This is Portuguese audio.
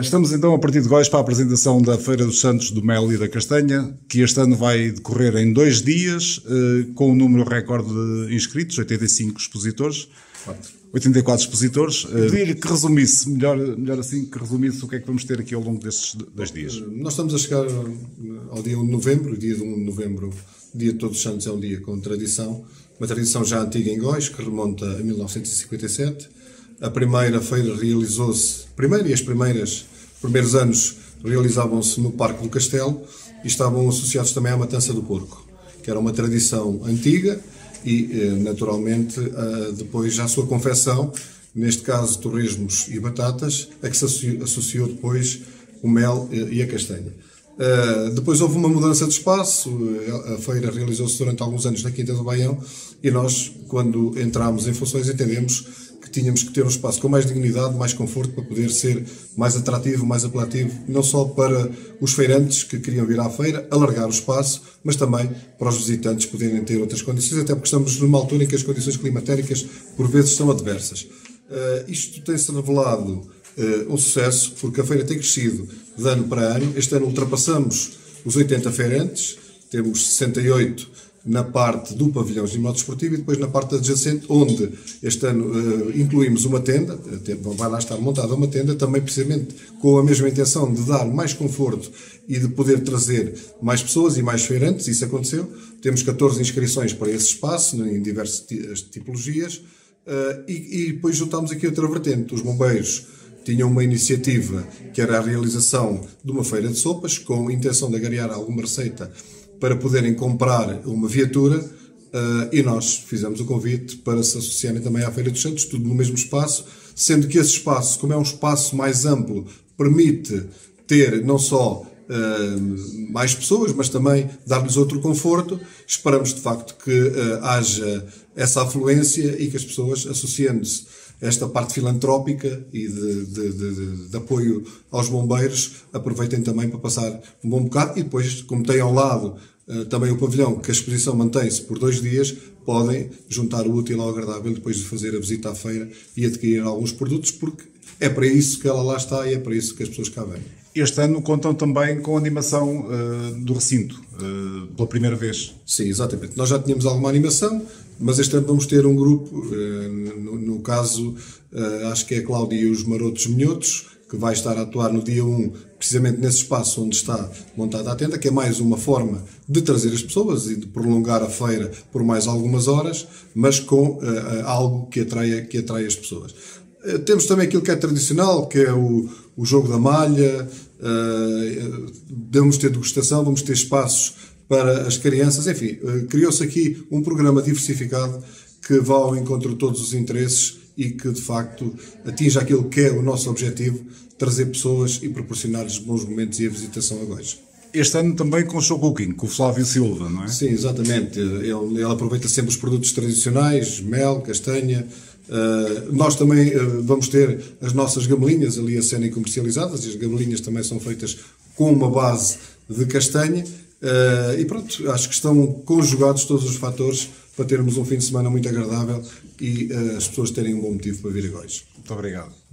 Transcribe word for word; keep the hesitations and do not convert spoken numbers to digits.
Estamos então a partir de Góis para a apresentação da Feira dos Santos do Mel e da Castanha, que este ano vai decorrer em dois dias, com um número recorde de inscritos, oitenta e cinco expositores. Quatro. oitenta e quatro expositores. Pedir que resumisse, melhor, melhor assim, que resumisse o que é que vamos ter aqui ao longo destes dois dias. Nós estamos a chegar ao dia um de novembro, o dia de um de novembro, o dia de Todos os Santos é um dia com tradição, uma tradição já antiga em Góis, que remonta a mil novecentos e cinquenta e sete. A primeira feira realizou-se, primeiro e as primeiras, primeiros anos realizavam-se no Parque do Castelo e estavam associados também à matança do porco, que era uma tradição antiga e, naturalmente, depois já a sua confecção, neste caso torresmos e batatas, a que se associou depois o mel e a castanha. Uh, depois houve uma mudança de espaço, a feira realizou-se durante alguns anos na Quinta do Baião e nós, quando entrámos em funções, entendemos que tínhamos que ter um espaço com mais dignidade, mais conforto, para poder ser mais atrativo, mais apelativo, não só para os feirantes que queriam vir à feira, alargar o espaço, mas também para os visitantes poderem ter outras condições, até porque estamos numa altura em que as condições climatéricas por vezes são adversas. Uh, isto tem-se revelado um sucesso, porque a feira tem crescido de ano para ano. Este ano ultrapassamos os oitenta feirantes, temos sessenta e oito na parte do pavilhão gimnodesportivo e depois na parte adjacente, onde este ano incluímos uma tenda, vai lá estar montada uma tenda, também precisamente com a mesma intenção de dar mais conforto e de poder trazer mais pessoas e mais feirantes. Isso aconteceu, temos catorze inscrições para esse espaço, em diversas tipologias, e, e depois juntámos aqui outra vertente, os bombeiros tinham uma iniciativa que era a realização de uma feira de sopas, com a intenção de angariar alguma receita para poderem comprar uma viatura, e nós fizemos o convite para se associarem também à Feira dos Santos, tudo no mesmo espaço, sendo que esse espaço, como é um espaço mais amplo, permite ter não só Uh, mais pessoas, mas também dar-lhes outro conforto. Esperamos, de facto, que uh, haja essa afluência e que as pessoas, associando-se a esta parte filantrópica e de, de, de, de apoio aos bombeiros, aproveitem também para passar um bom bocado e depois, como tem ao lado uh, também o pavilhão, que a exposição mantém-se por dois dias, podem juntar o útil ao agradável depois de fazer a visita à feira e adquirir alguns produtos, porque é para isso que ela lá está e é para isso que as pessoas cá vêm. Este ano contam também com a animação uh, do recinto, uh, pela primeira vez. Sim, exatamente. Nós já tínhamos alguma animação, mas este ano vamos ter um grupo, uh, no, no caso, uh, acho que é a Cláudia e os Marotos Minhotos, que vai estar a atuar no dia um, precisamente nesse espaço onde está montada a tenda, que é mais uma forma de trazer as pessoas e de prolongar a feira por mais algumas horas, mas com uh, algo que atraia, que atraia as pessoas. Temos também aquilo que é tradicional, que é o, o jogo da malha, uh, vamos ter degustação, vamos ter espaços para as crianças, enfim, uh, criou-se aqui um programa diversificado que vá ao encontro de todos os interesses e que, de facto, atinja aquilo que é o nosso objetivo, trazer pessoas e proporcionar-lhes bons momentos e a visitação a Góis. Este ano também com o show cooking, com o Flávio Silva, não é? Sim, exatamente. Ele, ele aproveita sempre os produtos tradicionais, mel, castanha. Uh, nós também uh, vamos ter as nossas gamelinhas ali a serem comercializadas, e as gamelinhas também são feitas com uma base de castanha. Uh, e pronto, acho que estão conjugados todos os fatores para termos um fim de semana muito agradável e uh, as pessoas terem um bom motivo para vir a Góis. Muito obrigado.